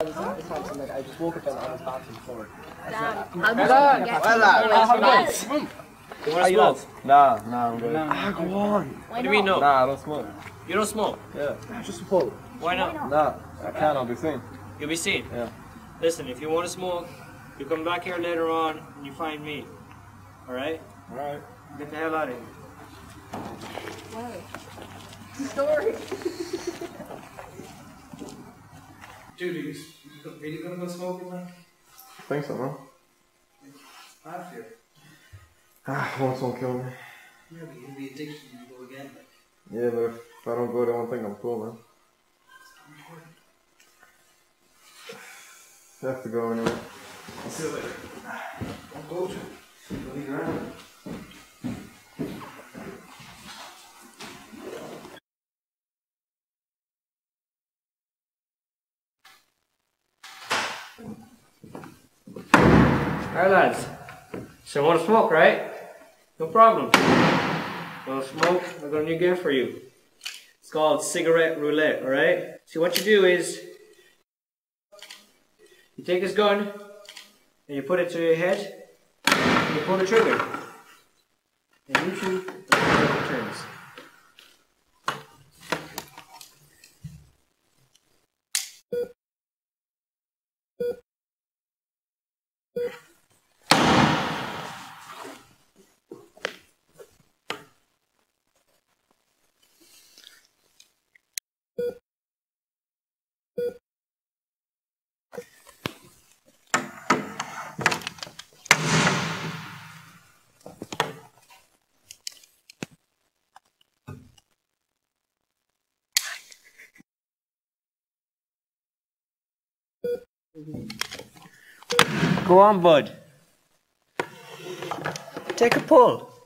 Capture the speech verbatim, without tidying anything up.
And, like, I just woke up and I was passing forward. You want to smoke? Nah, nah, I'm good. Ah, go on. What do we know? Nah, I don't smoke. You don't smoke? Yeah. Just a pull. Why not? Nah, I can't. I'll be seen. You'll be seen? Yeah. Listen, if you want to smoke, you come back here later on and you find me. Alright? Alright. Get the hell out of here. Why? Story. Dude, are you, are you really gonna go smoking, man? I think so, man. Huh? I feel. Ah, once won't kill me. Yeah, but you'll be addicted if you go again. Like. Yeah, but if I don't go, they won't think I'm cool, man. It's not important. I have to go anyway. I'll see you later. Don't go to it. Don't leave around. Alright, lads, so you want to smoke, right? No problem. Want to smoke? I've got a new game for you. It's called cigarette roulette, alright? So what you do is, you take this gun, and you put it to your head, and you pull the trigger. And you shoot, and the trigger turns. Go on, bud. Take a pull.